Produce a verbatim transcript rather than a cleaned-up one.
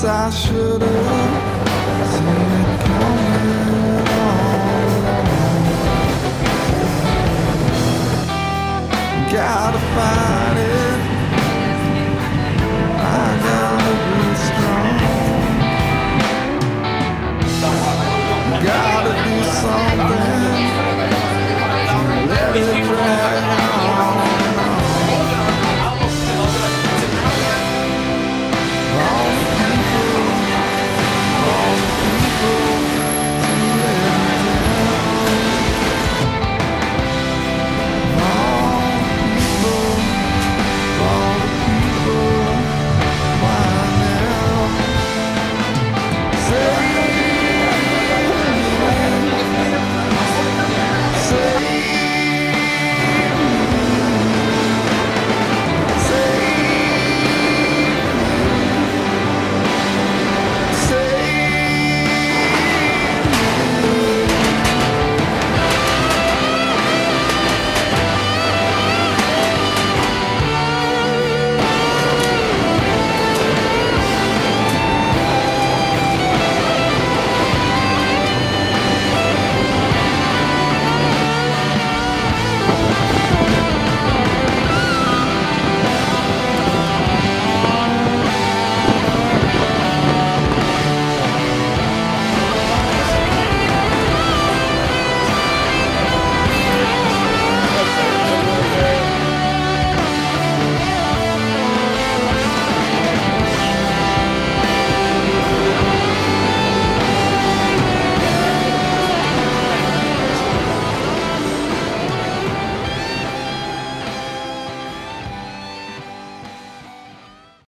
guess I should have seen it coming all along. Gotta find